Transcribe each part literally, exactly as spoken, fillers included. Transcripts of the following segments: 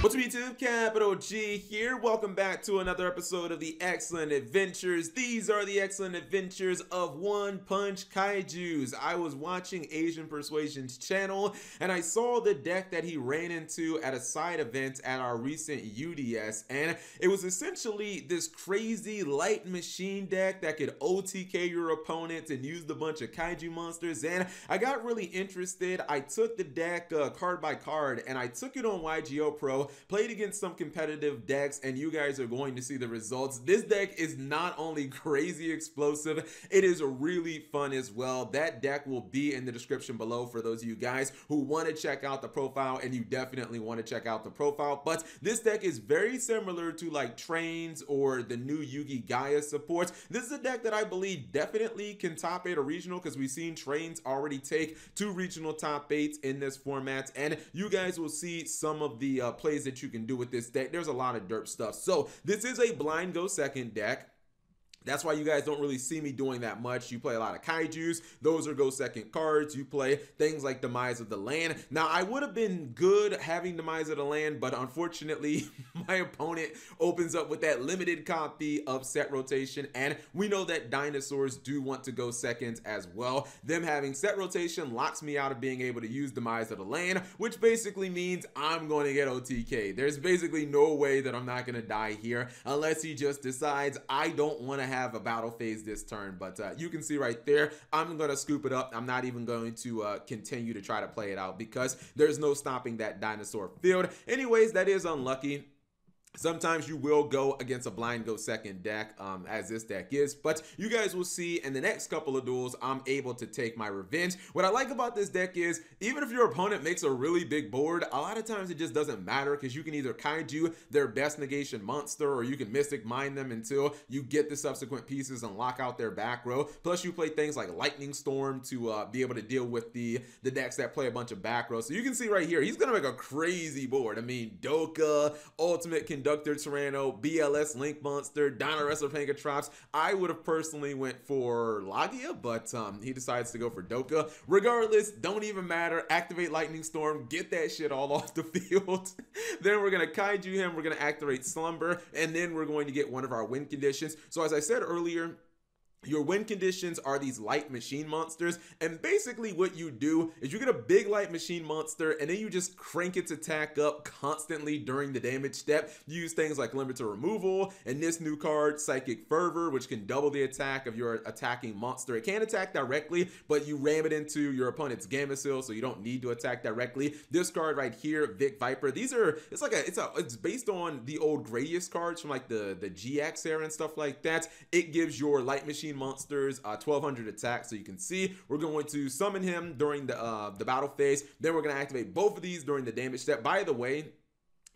What's up YouTube, Capital G here. Welcome back to another episode of the Excellent Adventures. These are the Excellent Adventures of One Punch Kaijus. I was watching Asian Persuasion's channel and I saw the deck that he ran into at a side event at our recent U D S, and it was essentially this crazy light machine deck that could O T K your opponents and use a bunch of kaiju monsters, and I got really interested. I took the deck uh, card by card and I took it on Y G O Pro, played against some competitive decks, and you guys are going to see the results. This deck is not only crazy explosive, it is really fun as well. That deck will be in the description below for those of you guys who want to check out the profile, and you definitely want to check out the profile. But this deck is very similar to like Trains or the new Yu-Gi-Gaia supports. This is a deck that I believe definitely can top eight or regional, because we've seen Trains already take two regional top eights in this format, and you guys will see some of the uh, plays that you can do with this deck. There's a lot of derp stuff. So this is a blind go second deck. That's why you guys don't really see me doing that much. You play a lot of kaijus. Those are go second cards. You play things like Demise of the Land. Now, I would have been good having Demise of the Land, but unfortunately, my opponent opens up with that limited copy of Set Rotation, and we know that dinosaurs do want to go seconds as well. Them having Set Rotation locks me out of being able to use Demise of the Land, which basically means I'm going to get O T K. There's basically no way that I'm not going to die here, unless he just decides I don't want to have have a battle phase this turn. But uh, you can see right there, I'm gonna scoop it up. I'm not even going to uh, continue to try to play it out, because there's no stopping that dinosaur field. Anyways, that is unlucky. Sometimes you will go against a blind go second deck, um, as this deck is, but you guys will see in the next couple of duels, I'm able to take my revenge. What I like about this deck is, even if your opponent makes a really big board, a lot of times it just doesn't matter, because you can either kaiju their best negation monster, or you can Mystic Mine them until you get the subsequent pieces and lock out their back row. Plus you play things like Lightning Storm to uh, be able to deal with the, the decks that play a bunch of back row. So you can see right here, he's gonna make a crazy board. I mean, Doka, Ultimate Conductor, Doctor Tyrano, B L S Link Monster, Donna Wrestler Pangatrops. I would have personally went for Lagia, but um, he decides to go for Doka. Regardless, don't even matter. Activate Lightning Storm, get that shit all off the field. Then we're gonna kaiju him, we're gonna activate Slumber, and then we're going to get one of our win conditions. So as I said earlier, your win conditions are these light machine monsters, and basically what you do is you get a big light machine monster and then you just crank its attack up constantly during the damage step. You use things like Limiter Removal and this new card, Psychic Fervor, which can double the attack of your attacking monster. It can't attack directly, but you ram it into your opponent's Gameciel, so you don't need to attack directly. This card right here, Vic Viper, these are, it's like a, it's a, it's based on the old Gradius cards from like the, the G X era and stuff like that. It gives your light machine monsters uh, twelve hundred attack. So you can see we're going to summon him during the uh, the battle phase, then we're going to activate both of these during the damage step. By the way,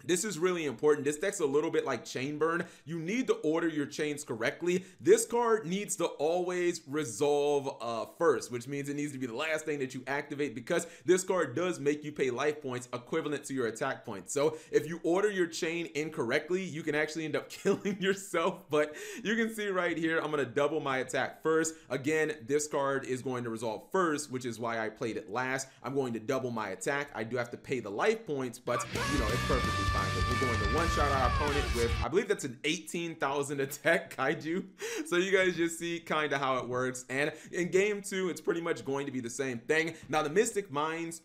this is really important. This deck's a little bit like Chain Burn. You need to order your chains correctly. This card needs to always resolve uh, first, which means it needs to be the last thing that you activate, because this card does make you pay life points equivalent to your attack points. So if you order your chain incorrectly, you can actually end up killing yourself. But you can see right here, I'm gonna double my attack first. Again, this card is going to resolve first, which is why I played it last. I'm going to double my attack. I do have to pay the life points, but you know, it's perfectly fine. We're going to one-shot our opponent with, I believe that's an eighteen thousand attack kaiju. So you guys just see kind of how it works. And in game two, it's pretty much going to be the same thing. Now the Mystic Mines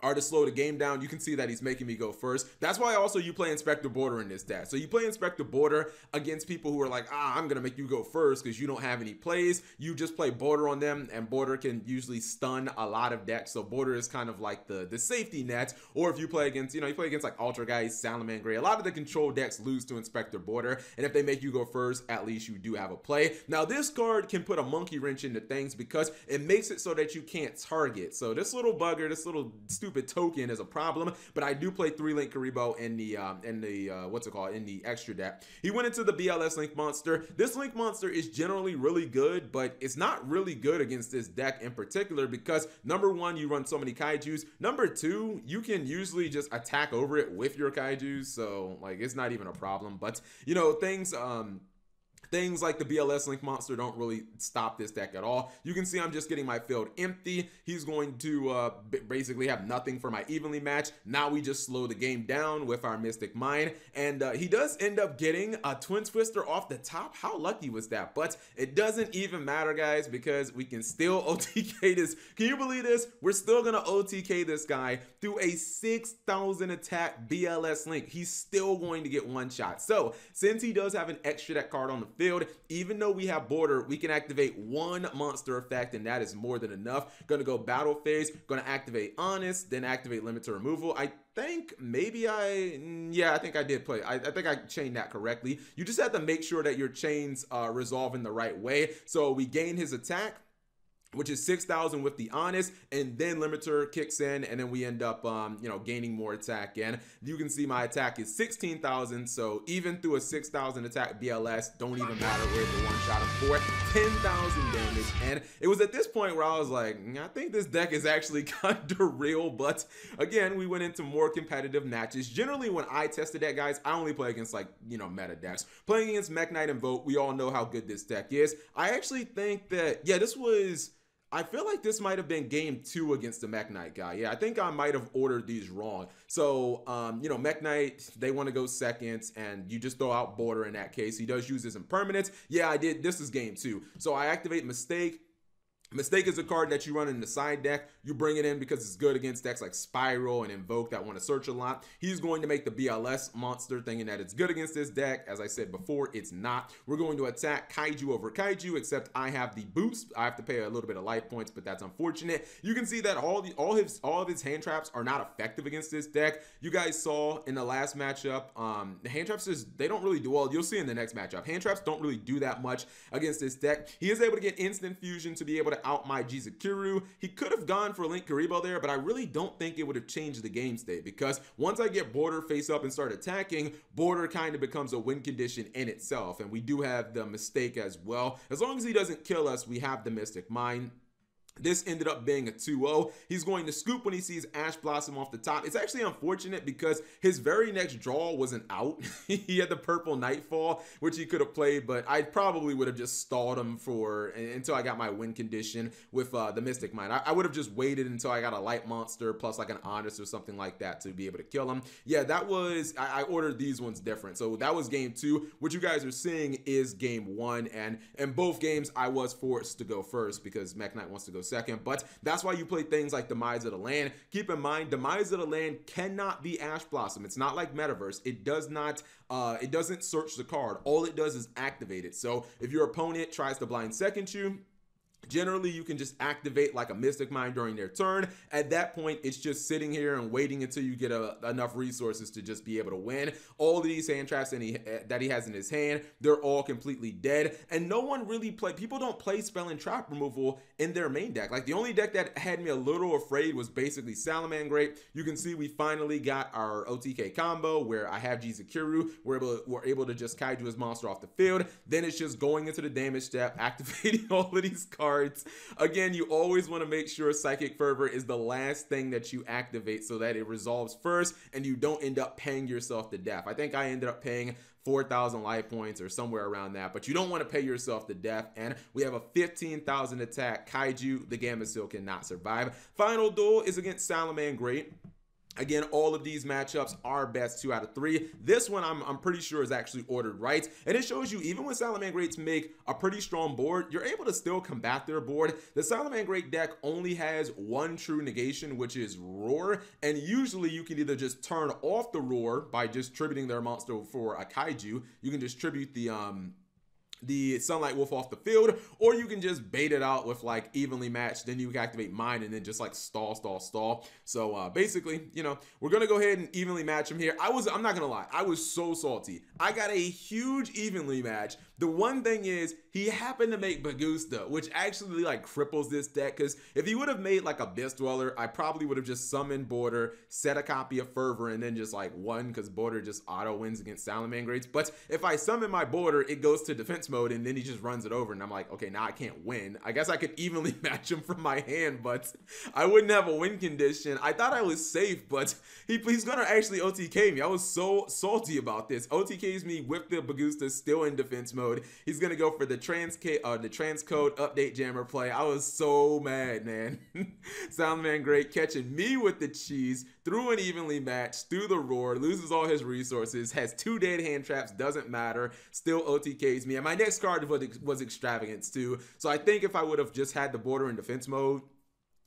are to slow the game down. You can see that he's making me go first. That's why also you play Inspector Border in this deck. So you play Inspector Border against people who are like, ah, I'm gonna make you go first because you don't have any plays. You just play Border on them, and Border can usually stun a lot of decks. So Border is kind of like the, the safety net. Or if you play against, you know, you play against like Ultra Guys, Salamangreat, a lot of the control decks lose to Inspector Border. And if they make you go first, at least you do have a play. Now this card can put a monkey wrench into things, because it makes it so that you can't target. So this little bugger, this little stupid Stupid token is a problem, but I do play three Link Kuriboh in the um, in the uh, what's it called in the extra deck. He went into the B L S Link Monster. This Link Monster is generally really good, but it's not really good against this deck in particular, because number one, you run so many kaijus. Number two, you can usually just attack over it with your kaijus, so like it's not even a problem. But you know, things um Things like the B L S Link monster don't really stop this deck at all. You can see I'm just getting my field empty. He's going to uh, basically have nothing for my evenly match. Now we just slow the game down with our Mystic Mine. And uh, he does end up getting a Twin Twister off the top. How lucky was that? But it doesn't even matter, guys, because we can still O T K this. Can you believe this? We're still going to O T K this guy through a six thousand attack B L S Link. He's still going to get one shot. So since he does have an extra deck card on the field, even though we have Border, we can activate one monster effect, and that is more than enough. Gonna go battle phase, gonna activate Honest, then activate limit to removal. I think maybe I, yeah, I think I did play. I, I think I chained that correctly. You just have to make sure that your chains uh, resolve in the right way. So we gain his attack, which is six thousand with the Honest, and then Limiter kicks in, and then we end up, um, you know, gaining more attack. And you can see my attack is sixteen thousand, so even through a six thousand attack B L S, don't even matter, we're able to one-shot him for ten thousand damage. And it was at this point where I was like, I think this deck is actually kind of real, but again, we went into more competitive matches. Generally, when I tested that, guys, I only play against, like, you know, meta decks. Playing against Mech Knight and Vote, we all know how good this deck is. I actually think that, yeah, this was... I feel like this might have been game two against the Mech Knight guy. Yeah, I think I might have ordered these wrong. So, um, you know, Mech Knight, they want to go seconds, and you just throw out Border in that case. He does use his impermanence. Yeah, I did. This is game two. So I activate Mistake. Mistake is a card that you run in the side deck. You bring it in because it's good against decks like Spiral and Invoke that want to search a lot. He's going to make the B L S monster, thinking that it's good against this deck. As I said before, it's not. We're going to attack Kaiju over Kaiju, except I have the boost. I have to pay a little bit of life points, but that's unfortunate. You can see that all the all his all of his hand traps are not effective against this deck. You guys saw in the last matchup, um, the hand traps just, they don't really do well. You'll see in the next matchup, hand traps don't really do that much against this deck. He is able to get instant fusion to be able to out my Jizakiru. He could have gone for Link Kuriboh there, but I really don't think it would have changed the game state, because once I get Border face up and start attacking, Border kind of becomes a win condition in itself, and we do have the Mistake as well. As long as he doesn't kill us, we have the Mystic Mine. This ended up being a two oh. He's going to scoop when he sees Ash Blossom off the top. It's actually unfortunate because his very next draw was an out. He had the purple Nightfall, which he could have played, but I probably would have just stalled him for until I got my win condition with uh, the Mystic Mine. I, I would have just waited until I got a light monster plus like an Honest or something like that to be able to kill him. Yeah, that was, I, I ordered these ones different. So that was game two. What you guys are seeing is game one, and in both games, I was forced to go first because Mech Knight wants to go second. But that's why you play things like Demise of the Land. Keep in mind, Demise of the Land cannot be Ash Blossom. It's not like Metaverse. It does not uh it doesn't search the card. All it does is activate it. So if your opponent tries to blind second you, generally you can just activate like a Mystic Mine during their turn. At that point, it's just sitting here and waiting until you get a, enough resources to just be able to win. All these hand traps and he, that he has in his hand, they're all completely dead, and no one really play people don't play spell and trap removal in their main deck. Like, the only deck that had me a little afraid was basically Salamangreat. You can see we finally got our O T K combo where I have Jizakiru. We're able to, we're able to just Kaiju his monster off the field. Then it's just going into the damage step, activating all of these cards. Again, you always want to make sure Psychic Fervor is the last thing that you activate so that it resolves first and you don't end up paying yourself to death. I think I ended up paying four thousand life points or somewhere around that, but you don't want to pay yourself to death. And we have a fifteen thousand attack Kaiju. The Gameciel cannot survive. Final duel is against Salamangreat. Again, all of these matchups are best two out of three. This one I'm, I'm pretty sure is actually ordered right. And it shows you, even when Salamangreats make a pretty strong board, you're able to still combat their board. The Salamangreat deck only has one true negation, which is Roar. And usually you can either just turn off the Roar by just tributing their monster for a Kaiju. You can just tribute the... um. the Sunlight Wolf off the field, or you can just bait it out with like evenly matched, then you can activate mine and then just like stall stall stall. So uh basically, you know, we're gonna go ahead and evenly match him here. I was I'm not gonna lie, I was so salty. I got a huge evenly match. The one thing is, he happened to make Bagusta, which actually like cripples this deck, because if he would have made like a Abyss Dweller, I probably would have just summoned Border, set a copy of Fervor, and then just like won, because Border just auto wins against Salamangreats. But if I summon my Border, it goes to defense defense mode, and then he just runs it over, and I'm like, okay, now I can't win. I guess I could evenly match him from my hand, but I wouldn't have a win condition. I thought I was safe, but he, he's gonna actually O T K me. I was so salty about this. O T Ks me with the Bagusta still in defense mode. He's gonna go for the trans uh, the transcode update jammer play. I was so mad, man. Salamangreat catching me with the cheese through an evenly match, through the roar, loses all his resources, has two dead hand traps, doesn't matter, still O T Ks me. And my next card was, was Extravagance too. So I think if I would have just had the border in defense mode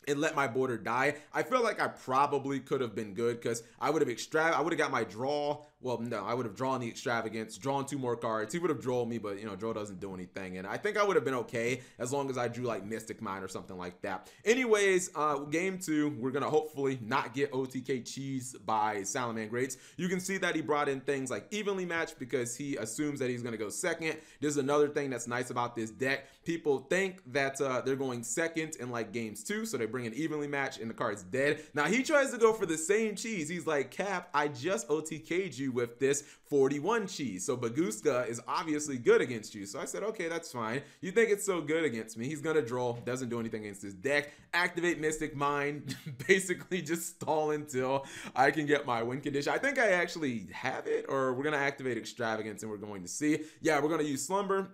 and let my border die, I feel like I probably could have been good, because I would have extra, I would have got my draw. Well, no, I would have drawn the Extravagance, drawn two more cards. He would have drawn me, but, you know, draw doesn't do anything. And I think I would have been okay as long as I drew, like, Mystic Mine or something like that. Anyways, uh, game two, we're going to hopefully not get O T K cheese by Salamangreat. You can see that he brought in things like evenly matched because he assumes that he's going to go second. This is another thing that's nice about this deck. People think that uh, they're going second in, like, games two, so they bring an evenly match and the card's dead. Now, he tries to go for the same cheese. He's like, Cap, I just O T K'd you with this forty-one cheese. So Bagusta is obviously good against you. So I said, okay, that's fine. You think it's so good against me. He's going to draw. Doesn't do anything against his deck. Activate Mystic Mine. Basically just stall until I can get my win condition. I think I actually have it, or we're going to activate Extravagance and we're going to see. Yeah, we're going to use Slumber.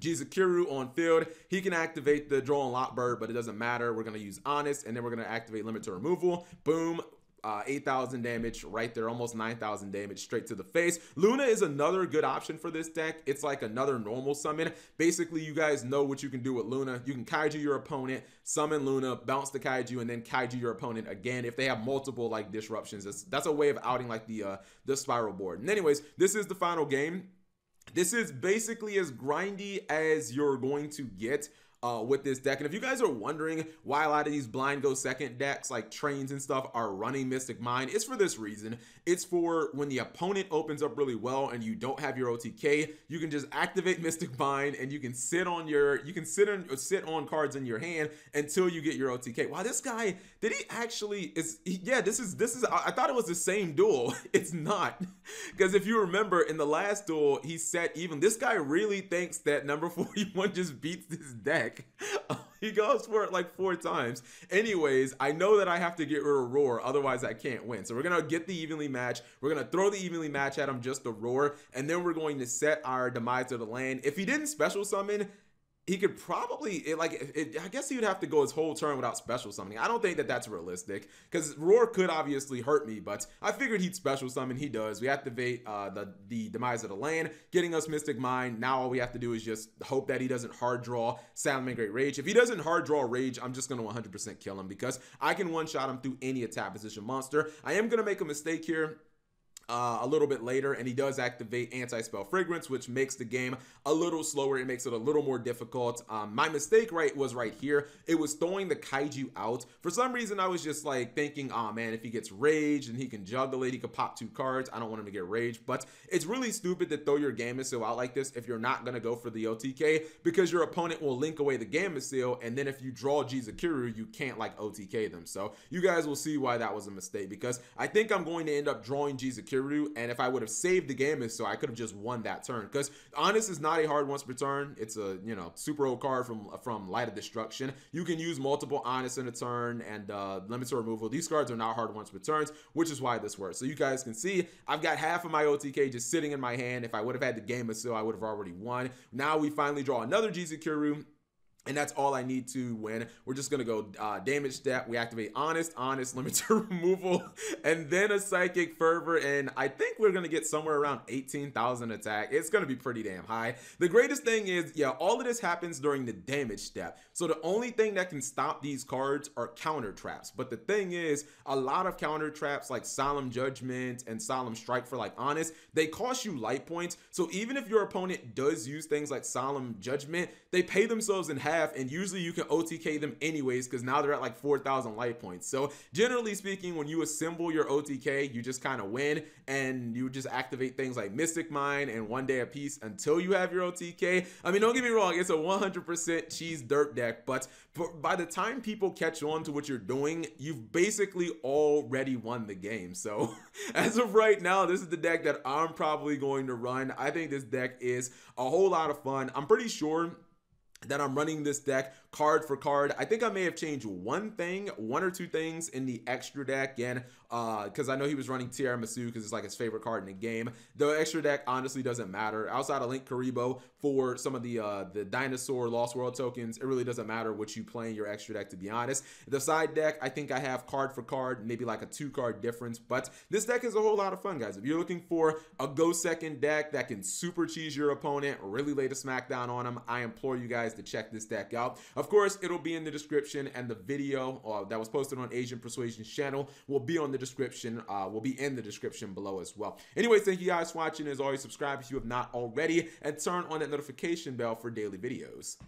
Jizakiru on field. He can activate the draw and lock bird, but it doesn't matter. We're going to use Honest, and then we're going to activate Limit to Removal. Boom. Uh, eight thousand damage right there, almost nine thousand damage straight to the face. Luna is another good option for this deck. It's like another normal summon. Basically, you guys know what you can do with Luna. You can kaiju your opponent, summon Luna, bounce the kaiju, and then kaiju your opponent again if they have multiple like disruptions. That's, that's a way of outing like the uh, the spiral board. And anyways, this is the final game. This is basically as grindy as you're going to get Uh, with this deck. And if you guys are wondering why a lot of these blind go second decks like Trains and stuff are running Mystic Mine, it's for this reason. It's for when the opponent opens up really well and you don't have your O T K, you can just activate Mystic Mine and you can sit on your you can sit on sit on cards in your hand until you get your O T K. Wow, this guy, did he actually is he, yeah, this is this is I thought it was the same duel. It's not, because if you remember in the last duel he set even. This guy really thinks that number forty-one just beats this deck. He goes for it like four times. Anyways, I know that I have to get rid of Roar, otherwise I can't win. So we're gonna get the evenly match, we're gonna throw the evenly match at him, just the Roar, and then we're going to set our Demise of the Land. If he didn't special summon, he could probably, it, like, it, it, I guess he would have to go his whole turn without special summoning. I don't think that that's realistic, because Roar could obviously hurt me, but I figured he'd special summon. He does. We activate uh, the, the Demise of the Land, getting us Mystic Mind. Now all we have to do is just hope that he doesn't hard draw Salamangreat Rage. If he doesn't hard draw Rage, I'm just going to one hundred percent kill him, because I can one-shot him through any attack position monster. I am going to make a mistake here. Uh, a little bit later, and he does activate Anti-Spell Fragrance, which makes the game a little slower. It makes it a little more difficult. Um, my mistake right was right here. It was throwing the kaiju out. For some reason, I was just like thinking, oh man, if he gets Rage and he can juggle it, he could pop two cards. I don't want him to get Rage, but it's really stupid to throw your Gameciel out like this if you're not going to go for the O T K, because your opponent will link away the Gameciel, and then if you draw Jizakiru, you can't like O T K them. So you guys will see why that was a mistake, because I think I'm going to end up drawing Jizakiru. And if I would have saved the game, so I could have just won that turn, because Honest is not a hard once per turn. It's a, you know, super old card from from Light of Destruction. You can use multiple Honest in a turn, and uh, Limit to Removal. These cards are not hard once per turns, which is why this works. So you guys can see I've got half of my O T K just sitting in my hand. If I would have had the game, so I would have already won. Now we finally draw another Jizakiru, and that's all I need to win. We're just going to go uh, damage that. We activate Honest, Honest, Limit to Removal, and then a Psychic Fervor. And I think we're going to get somewhere around eighteen thousand attack. It's going to be pretty damn high. The greatest thing is, yeah, all of this happens during the damage step. So the only thing that can stop these cards are counter traps. But the thing is, a lot of counter traps like Solemn Judgment and Solemn Strike for like Honest, they cost you light points. So even if your opponent does use things like Solemn Judgment, they pay themselves in half half, and usually you can O T K them anyways because now they're at like four thousand light points. So generally speaking, when you assemble your O T K, you just kind of win, and you just activate things like Mystic Mine and One Day Apiece until you have your O T K. I mean, don't get me wrong, it's a one hundred percent cheese derp deck, but by the time people catch on to what you're doing, you've basically already won the game. So as of right now, this is the deck that I'm probably going to run. I think this deck is a whole lot of fun. I'm pretty sure that I'm running this deck card for card. I think I may have changed one thing, one or two things in the extra deck, and uh, because I know he was running Tiramisu because it's like his favorite card in the game. The extra deck honestly doesn't matter outside of Link Kuriboh for some of the uh, the dinosaur Lost World tokens. It really doesn't matter what you play in your extra deck, to be honest. The side deck, I think I have card for card, maybe like a two card difference, but this deck is a whole lot of fun, guys. If you're looking for a go second deck that can super cheese your opponent, really lay the smackdown on them, I implore you guys to check this deck out. Of course, it'll be in the description, and the video uh, that was posted on Asian Persuasion's channel will be on the description, uh, will be in the description below as well. Anyways, thank you guys for watching. As always, subscribe if you have not already, and turn on that notification bell for daily videos.